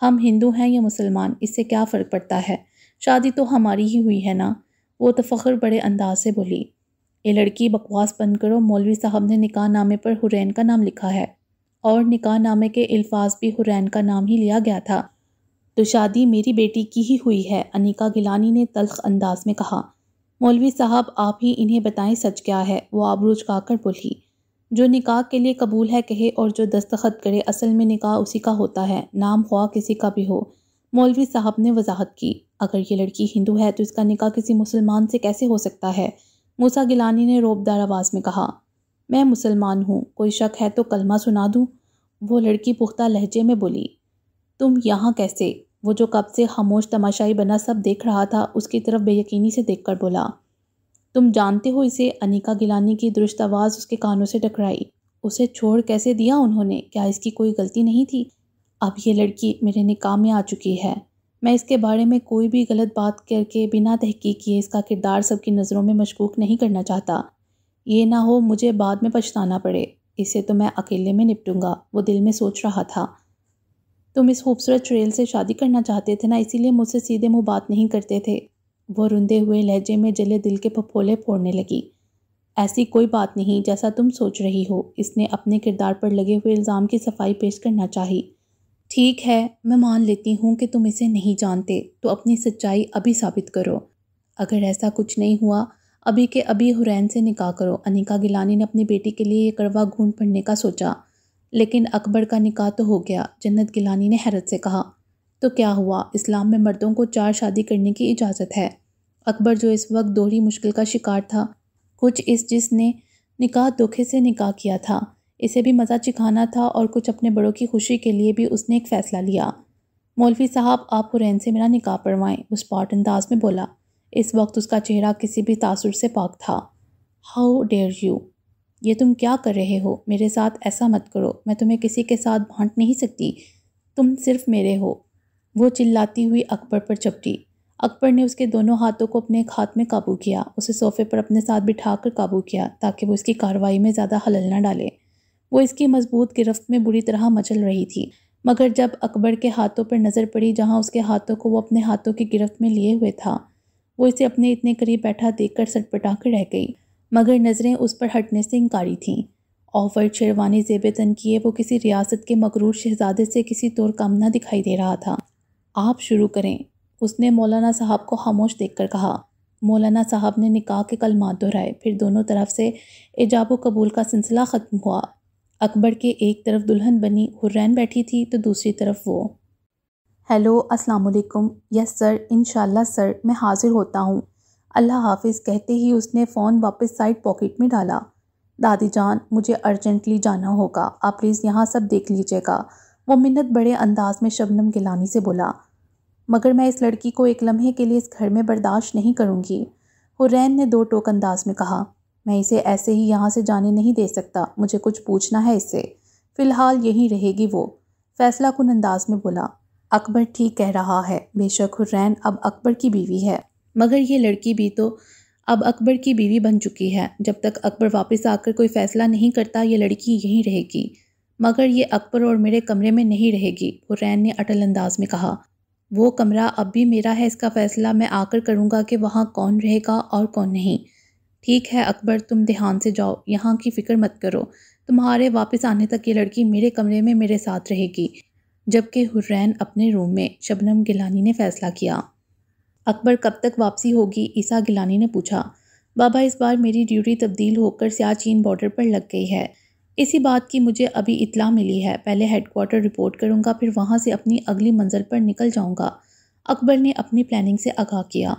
हम हिंदू हैं या मुसलमान, इससे क्या फ़र्क पड़ता है, शादी तो हमारी ही हुई है ना। वो तफखर बड़े अंदाज से बोली। ये लड़की, बकवास बंद करो। मौलवी साहब ने निकाह नामे पर हुरैन का नाम लिखा है और निकाह नामे के अल्फाज भी हुरैन का नाम ही लिया गया था, तो शादी मेरी बेटी की ही हुई है, अनीका गिलानी ने तल्ख अंदाज में कहा। मौलवी साहब, आप ही इन्हें बताएं सच क्या है, वो आबरू झुकाकर बोली। जो निकाह के लिए कबूल है कहे और जो दस्तखत करे, असल में निकाह उसी का होता है, नाम ख्वाह किसी का भी हो। मौलवी साहब ने वजाहत की। अगर ये लड़की हिंदू है तो इसका निकाह किसी मुसलमान से कैसे हो सकता है? मूसा गिलानी ने रोबदार आवाज़ में कहा। मैं मुसलमान हूँ, कोई शक है तो कलमा सुना दूँ, वो लड़की पुख्ता लहजे में बोली। तुम यहाँ कैसे? वो जो कब से खामोश तमाशाई बना सब देख रहा था, उसकी तरफ बेयकीनी से देखकर बोला। तुम जानते हो इसे? अनीका गिलानी की दुरुस्त आवाज़ उसके कानों से टकराई। उसे छोड़ कैसे दिया उन्होंने? क्या इसकी कोई गलती नहीं थी? अब ये लड़की मेरे निकाह में आ चुकी है, मैं इसके बारे में कोई भी गलत बात करके बिना तहकीक किए इसका किरदार सबकी नज़रों में मशकूक नहीं करना चाहता, ये ना हो मुझे बाद में पछताना पड़े। इससे तो मैं अकेले में निपटूंगा, वो दिल में सोच रहा था। तुम इस खूबसूरत चुड़ैल से शादी करना चाहते थे ना, इसीलिए मुझसे सीधे मुँह बात नहीं करते थे। वो रुंधे हुए लहजे में जले दिल के फफोले फोड़ने लगी। ऐसी कोई बात नहीं जैसा तुम सोच रही हो, इसने अपने किरदार पर लगे हुए इल्ज़ाम की सफाई पेश करना चाहिए। ठीक है, मैं मान लेती हूँ कि तुम इसे नहीं जानते, तो अपनी सच्चाई अभी साबित करो। अगर ऐसा कुछ नहीं हुआ, अभी के अभी हुरैन से निकाह करो। अनीका गिलानी ने अपनी बेटी के लिए ये कड़वा घूंट भरने का सोचा, लेकिन अकबर का निकाह तो हो गया। जन्नत गिलानी ने हैरत से कहा। तो क्या हुआ? इस्लाम में मर्दों को 4 शादी करने की इजाज़त है। अकबर, जो इस वक्त दोहरी मुश्किल का शिकार था, कुछ इस जिसने निकाह धोखे से निकाह किया था, इसे भी मज़ा चिखाना था और कुछ अपने बड़ों की खुशी के लिए भी उसने एक फ़ैसला लिया। मौलवी साहब, आप हुरैन से मेरा निकाह पढ़वाएं, उस पाट अंदाज में बोला। इस वक्त उसका चेहरा किसी भी तासुर से पाक था। हाउ डेयर यू, ये तुम क्या कर रहे हो, मेरे साथ ऐसा मत करो, मैं तुम्हें किसी के साथ बांट नहीं सकती, तुम सिर्फ मेरे हो। वो चिल्लाती हुई अकबर पर चपटी। अकबर ने उसके दोनों हाथों को अपने हाथ में काबू किया, उसे सोफे पर अपने साथ बिठाकर काबू किया ताकि वो इसकी कार्रवाई में ज़्यादा खलल न डाले। वो इसकी मजबूत गिरफ्त में बुरी तरह मचल रही थी, मगर जब अकबर के हाथों पर नज़र पड़ी जहां उसके हाथों को वो अपने हाथों की गिरफ्त में लिए हुए था, वो इसे अपने इतने करीब बैठा देखकर सटपटा कर रह गई, मगर नज़रें उस पर हटने से इंकारी थीं। ऑफर शेरवानी जेब तन किए वो किसी रियासत के मकरूर शहजादे से किसी तौर कम ना दिखाई दे रहा था। आप शुरू करें, उसने मौलाना साहब को खामोश देखकर कहा। मौलाना साहब ने निकाह के कलमात दोहराए, फिर दोनों तरफ से इजाब कबूल का सिलसिला ख़त्म हुआ। अकबर के एक तरफ दुल्हन बनी हुर्रैन बैठी थी तो दूसरी तरफ वो। हेलो, अस्सलाम वालेकुम। यस सर, इंशाल्लाह सर, मैं हाज़िर होता हूँ, अल्लाह हाफिज़ कहते ही उसने फ़ोन वापस साइड पॉकेट में डाला। दादी जान, मुझे अर्जेंटली जाना होगा, आप प्लीज़ यहाँ सब देख लीजिएगा, वो मिन्नत बड़े अंदाज में शबनम गिलानी से बोला, मगर मैं इस लड़की को एक लम्हे के लिए इस घर में बर्दाश्त नहीं करूँगी। हुरैन ने दो टोक अंदाज में कहा। मैं इसे ऐसे ही यहाँ से जाने नहीं दे सकता, मुझे कुछ पूछना है इससे, फ़िलहाल यहीं रहेगी, वो फ़ैसला कुन अंदाज में बोला। अकबर ठीक कह रहा है, बेशक हुरैन अब अकबर की बीवी है, मगर ये लड़की भी तो अब अकबर की बीवी बन चुकी है। जब तक अकबर वापस आकर कोई फ़ैसला नहीं करता ये लड़की यहीं रहेगी, मगर ये अकबर और मेरे कमरे में नहीं रहेगी, हुरैन ने अटल अंदाज में कहा। वो कमरा अब भी मेरा है, इसका फ़ैसला मैं आकर करूँगा कि वहाँ कौन रहेगा और कौन नहीं। ठीक है अकबर, तुम ध्यान से जाओ, यहाँ की फ़िक्र मत करो, तुम्हारे वापस आने तक ये लड़की मेरे कमरे में मेरे साथ रहेगी, जबकि हुरैन अपने रूम में। शबनम गिलानी ने फ़ैसला किया। अकबर कब तक वापसी होगी, ईसा गिलानी ने पूछा। बाबा, इस बार मेरी ड्यूटी तब्दील होकर सियाचिन बॉर्डर पर लग गई है, इसी बात की मुझे अभी इतला मिली है, पहले हेडक्वार्टर रिपोर्ट करूँगा, फिर वहाँ से अपनी अगली मंजिल पर निकल जाऊँगा, अकबर ने अपनी प्लानिंग से आगाह किया।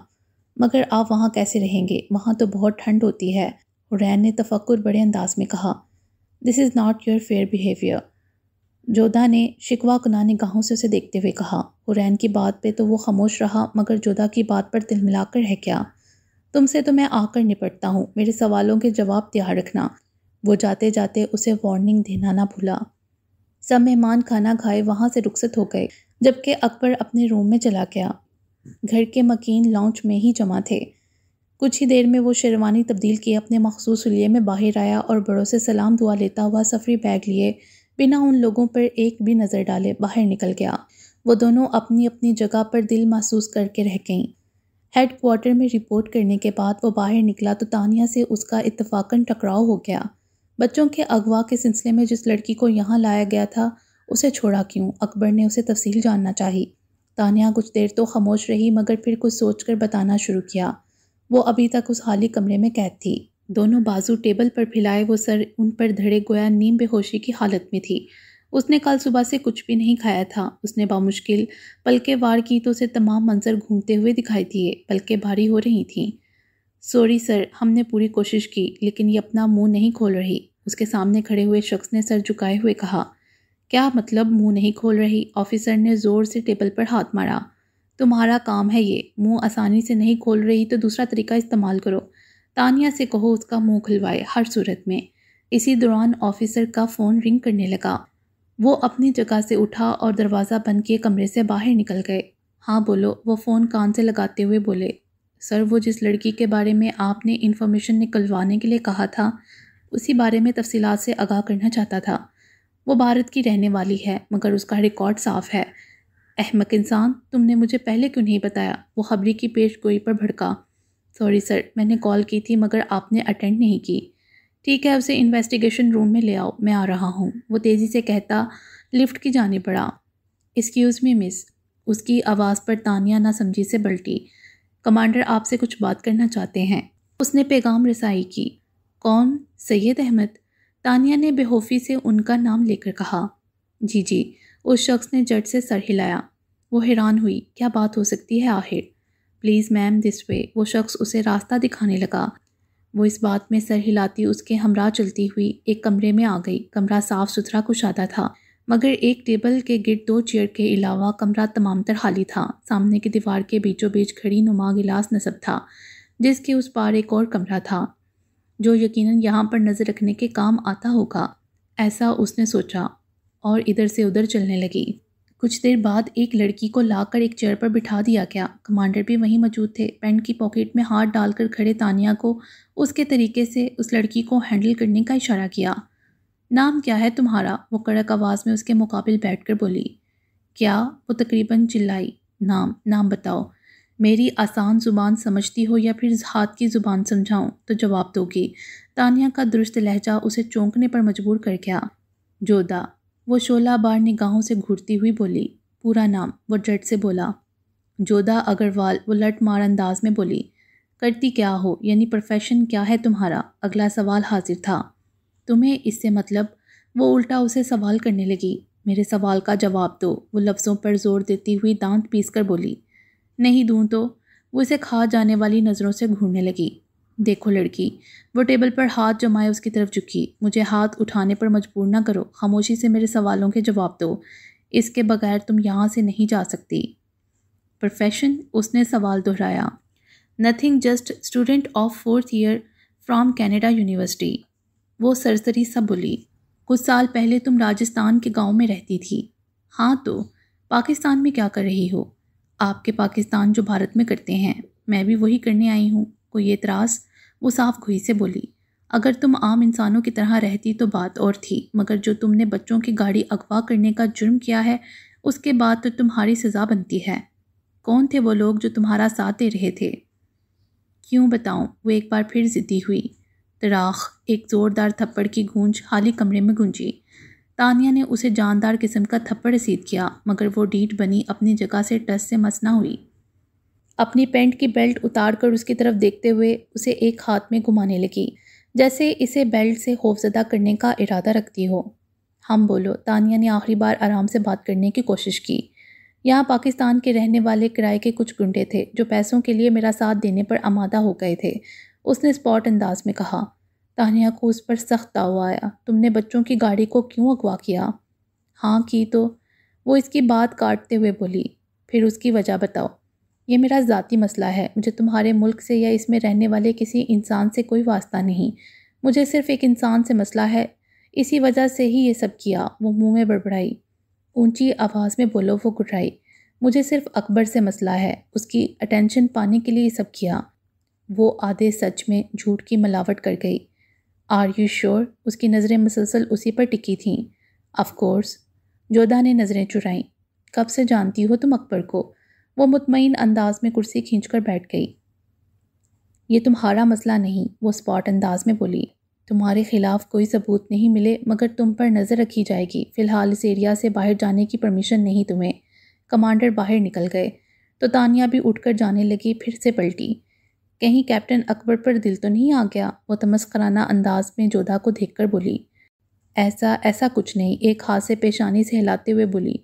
मगर आप वहाँ कैसे रहेंगे, वहाँ तो बहुत ठंड होती है, हुरैन ने तफक्कुर बड़े अंदाज में कहा। This is not your fair behaviour, Jodha ने शिकवा कुना निगाहों से उसे देखते हुए कहा। हुरैन की बात पे तो वो खामोश रहा, मगर जोधा की बात पर तिलमिलाकर है क्या। तुमसे तो मैं आकर निपटता हूँ, मेरे सवालों के जवाब तैयार रखना, वो जाते जाते उसे वार्निंग देना ना भूला। सब मेहमान खाना खाए वहाँ से रुखसत हो गए, जबकि अकबर अपने रूम में चला गया। घर के मकीन लॉन्च में ही जमा थे। कुछ ही देर में वो शेरवानी तब्दील किए अपने मखसूस हुलिये में बाहर आया और बड़ों से सलाम दुआ लेता हुआ सफ़री बैग लिए बिना उन लोगों पर एक भी नज़र डाले बाहर निकल गया। वो दोनों अपनी अपनी जगह पर दिल महसूस करके रह गईं। हेड क्वार्टर में रिपोर्ट करने के बाद वो बाहर निकला तो तानिया से उसका इत्तफाकन टकराव हो गया। बच्चों के अगवा के सिलसिले में जिस लड़की को यहाँ लाया गया था उसे छोड़ा क्यों, अकबर ने उसे तफसील जानना चाहिए। तानिया कुछ देर तो खामोश रही, मगर फिर कुछ सोचकर बताना शुरू किया। वो अभी तक उस खाली कमरे में कैद थी, दोनों बाजू टेबल पर फैलाए वो सर उन पर धड़े गोया नीम बेहोशी की हालत में थी। उसने कल सुबह से कुछ भी नहीं खाया था। उसने बामुश्किल पलके वार की तो उसे तमाम मंजर घूमते हुए दिखाई दिए, पलके भारी हो रही थीं। सॉरी सर, हमने पूरी कोशिश की, लेकिन ये अपना मुँह नहीं खोल रही, उसके सामने खड़े हुए शख्स ने सर झुकाए हुए कहा। क्या मतलब मुंह नहीं खोल रही, ऑफिसर ने ज़ोर से टेबल पर हाथ मारा। तुम्हारा काम है ये, मुंह आसानी से नहीं खोल रही तो दूसरा तरीका इस्तेमाल करो, तानिया से कहो उसका मुंह खुलवाए हर सूरत में। इसी दौरान ऑफिसर का फ़ोन रिंग करने लगा। वो अपनी जगह से उठा और दरवाज़ा बंद किए कमरे से बाहर निकल गए। हाँ बोलो, वो फ़ोन कान से लगाते हुए बोले। सर, वो जिस लड़की के बारे में आपने इन्फॉर्मेशन निकलवाने के लिए कहा था उसी बारे में तफसीलात से आगाह करना चाहता था। वो भारत की रहने वाली है, मगर उसका रिकॉर्ड साफ़ है। अहमक इंसान, तुमने मुझे पहले क्यों नहीं बताया, वो खबरी की पेशगोई पर भड़का। सॉरी सर, मैंने कॉल की थी मगर आपने अटेंड नहीं की। ठीक है, उसे इन्वेस्टिगेशन रूम में ले आओ, मैं आ रहा हूँ, वो तेज़ी से कहता लिफ्ट की जाने पड़ा। एक्सक्यूज़ मी मिस, उसकी आवाज़ पर तानिया ना समझी से बल्टी। कमांडर आपसे कुछ बात करना चाहते हैं, उसने पैगाम रसाई की। कौन? सैयद अहमद, तानिया ने बेहोफी से उनका नाम लेकर कहा। जी जी, उस शख्स ने झट से सर हिलाया। वो हैरान हुई, क्या बात हो सकती है आखिर। प्लीज़ मैम, दिस वे, वो शख्स उसे रास्ता दिखाने लगा। वो इस बात में सर हिलाती उसके हमरा चलती हुई एक कमरे में आ गई। कमरा साफ़ सुथरा कुशादा था, मगर एक टेबल के गिर्द दो चेयर के अलावा कमरा तमामतर खाली था। सामने की दीवार के बीचों बीच खड़ी नुमा गिलास नस्ब था, जिसके उस पार एक और कमरा था जो यकीनन यहाँ पर नज़र रखने के काम आता होगा, ऐसा उसने सोचा और इधर से उधर चलने लगी। कुछ देर बाद एक लड़की को लाकर एक चेयर पर बिठा दिया गया। कमांडर भी वहीं मौजूद थे। पैंट की पॉकेट में हाथ डालकर खड़े तानिया को उसके तरीके से उस लड़की को हैंडल करने का इशारा किया। नाम क्या है तुम्हारा? वो कड़क आवाज़ में उसके मुकाबले बैठकर बोली। क्या? वो तकरीबन चिल्लाई। नाम बताओ। मेरी आसान ज़ुबान समझती हो या फिर हाथ की ज़ुबान समझाऊँ तो जवाब दोगी। तानिया का दुरुस्त लहजा उसे चौंकने पर मजबूर कर गया। जोधा, वो 16 बार निगाहों से घूरती हुई बोली। पूरा नाम? वो जट से बोला। जोधा अग्रवाल, वो लट मार अंदाज में बोली। करती क्या हो, यानी प्रोफेशन क्या है तुम्हारा? अगला सवाल हाजिर था। तुम्हें इससे मतलब? वो उल्टा उसे सवाल करने लगी। मेरे सवाल का जवाब दो, वो लफ्ज़ों पर जोर देती हुई दांत पीस कर बोली। नहीं दूँ तो? वो इसे खा जाने वाली नज़रों से घूरने लगी। देखो लड़की, वो टेबल पर हाथ जमाए उसकी तरफ झुकी। मुझे हाथ उठाने पर मजबूर ना करो, खामोशी से मेरे सवालों के जवाब दो, इसके बगैर तुम यहाँ से नहीं जा सकती। प्रोफेशन? उसने सवाल दोहराया। Nothing, just student of 4th year from Canada university. वो सरसरी सब बोली। कुछ साल पहले तुम राजस्थान के गाँव में रहती थी। हाँ, तो पाकिस्तान में क्या कर रही हो? आपके पाकिस्तान जो भारत में करते हैं, मैं भी वही करने आई हूँ। कोई एतराज़? वो साफ खुई से बोली। अगर तुम आम इंसानों की तरह रहती तो बात और थी, मगर जो तुमने बच्चों की गाड़ी अगवा करने का जुर्म किया है, उसके बाद तो तुम्हारी सज़ा बनती है। कौन थे वो लोग जो तुम्हारा साथ दे रहे थे? क्यों बताऊँ? वो एक बार फिर ज़िद्दी हुई। तराख! एक ज़ोरदार थप्पड़ की गूंज खाली कमरे में गूंजी। तानिया ने उसे जानदार किस्म का थप्पड़ रसीद किया, मगर वो डीट बनी अपनी जगह से टस से मस ना हुई। अपनी पैंट की बेल्ट उतारकर उसकी तरफ देखते हुए उसे एक हाथ में घुमाने लगी, जैसे इसे बेल्ट से खौफजदा करने का इरादा रखती हो। हम बोलो, तानिया ने आखिरी बार आराम से बात करने की कोशिश की। यहाँ पाकिस्तान के रहने वाले किराए के कुछ गुंडे थे जो पैसों के लिए मेरा साथ देने पर आमादा हो गए थे, उसने स्पॉट अंदाज में कहा। तानिया को उस पर सख्त दाव आया। तुमने बच्चों की गाड़ी को क्यों अगवा किया? हाँ की तो? वो इसकी बात काटते हुए बोली। फिर उसकी वजह बताओ। ये मेरा ज़ाती मसला है, मुझे तुम्हारे मुल्क से या इसमें रहने वाले किसी इंसान से कोई वास्ता नहीं। मुझे सिर्फ़ एक इंसान से मसला है, इसी वजह से ही ये सब किया। वो मुंह में बड़बड़ाई। ऊंची आवाज़ में बोलो, वो गुर्राई। मुझे सिर्फ अकबर से मसला है, उसकी अटेंशन पाने के लिए ये सब किया। वो आधे सच में झूठ की मिलावट कर गई। Are you sure? उसकी नज़रें मुसलसल उसी पर टिकी थीं। ऑफ़कोर्स। जोधा ने नज़रें चुराईं। कब से जानती हो तुम अकबर को? वो मुतमईन अंदाज में कुर्सी खींचकर बैठ गई। ये तुम्हारा मसला नहीं, वो स्पॉट अंदाज में बोली। तुम्हारे खिलाफ कोई सबूत नहीं मिले, मगर तुम पर नज़र रखी जाएगी। फ़िलहाल इस एरिया से बाहर जाने की परमिशन नहीं तुम्हें। कमांडर बाहर निकल गए तो तानिया भी उठकर जाने लगी, फिर से पलटी। कहीं कैप्टन अकबर पर दिल तो नहीं आ गया? वो तमस्कराना अंदाज में जोधा को देख कर बोली। ऐसा ऐसा कुछ नहीं, एक हाथ से पेशानी से हिलाते हुए बोली।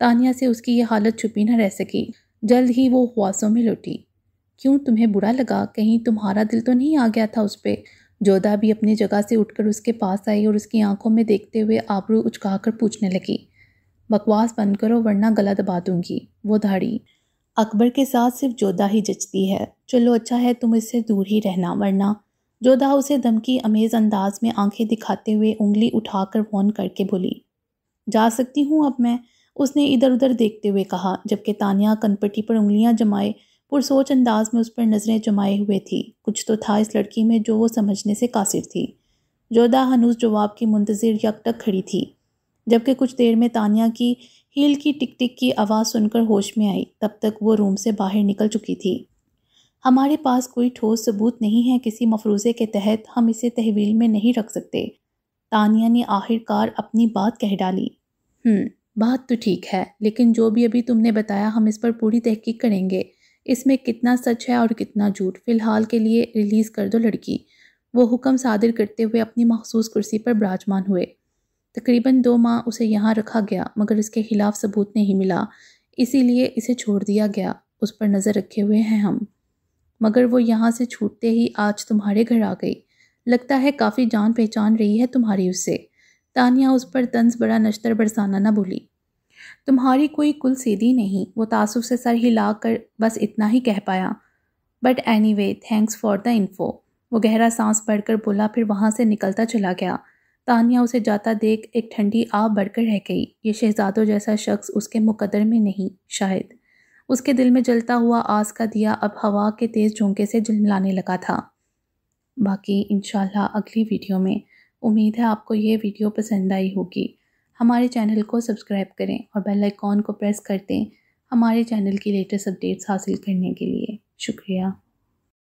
तानिया से उसकी ये हालत छुपी न रह सकी। जल्द ही वो ख्वासों में लौटी। क्यों, तुम्हें बुरा लगा? कहीं तुम्हारा दिल तो नहीं आ गया था उस पर? जोधा भी अपनी जगह से उठकर उसके पास आई और उसकी आंखों में देखते हुए आबरू उचकाकर पूछने लगी। बकवास बंद करो वरना गला दबा दूंगी। वो दाढ़ी! अकबर के साथ सिर्फ जोधा ही जचती है। चलो अच्छा है तुम इससे दूर ही रहना, वरना। जोधा उसे धमकी अमेज अंदाज में आंखें दिखाते हुए उंगली उठाकर वॉर्न करके बोली। जा सकती हूँ अब मैं? उसने इधर उधर देखते हुए कहा, जबकि तानिया कनपट्टी पर उंगलियां जमाए पुरसोच अंदाज में उस पर नज़रें जमाए हुए थी। कुछ तो था इस लड़की में जो वो समझने से कासिर थी। जोधा हनूस जवाब की मुंतज़िर यकटक खड़ी थी, जबकि कुछ देर में तानिया की हील की टिक टिक की आवाज़ सुनकर होश में आई। तब तक वो रूम से बाहर निकल चुकी थी। हमारे पास कोई ठोस सबूत नहीं है, किसी मफरूज़े के तहत हम इसे तहवील में नहीं रख सकते। तानिया ने आखिरकार अपनी बात कह डाली। बात तो ठीक है, लेकिन जो भी अभी तुमने बताया हम इस पर पूरी तहकीक करेंगे। इसमें कितना सच है और कितना झूठ, फ़िलहाल के लिए रिलीज़ कर दो लड़की। वो हुक्म सादिर करते हुए अपनी मखसूस कुर्सी पर बिराजमान हुए। तकरीबन 2 माह उसे यहाँ रखा गया, मगर इसके ख़िलाफ़ सबूत नहीं मिला, इसीलिए इसे छोड़ दिया गया। उस पर नज़र रखे हुए हैं हम, मगर वो यहाँ से छूटते ही आज तुम्हारे घर आ गई। लगता है काफ़ी जान पहचान रही है तुम्हारी उससे। तानिया उस पर तंज बड़ा नश्तर बरसाना न भूली। तुम्हारी कोई कुल सीधी नहीं। वो तासुब से सर हिला कर बस इतना ही कह पाया। But anyway thanks for the info. वो गहरा सांस भरकर बोला, फिर वहाँ से निकलता चला गया। तानिया उसे जाता देख एक ठंडी आह बढ़कर रह गई। ये शहजादों जैसा शख्स उसके मुकद्दर में नहीं, शायद। उसके दिल में जलता हुआ आस का दिया अब हवा के तेज़ झोंके से झिलमिलाने लगा था। बाकी इंशाल्लाह अगली वीडियो में। उम्मीद है आपको ये वीडियो पसंद आई होगी। हमारे चैनल को सब्सक्राइब करें और बेल आइकॉन को प्रेस कर दें हमारे चैनल की लेटेस्ट अपडेट्स हासिल करने के लिए। शुक्रिया।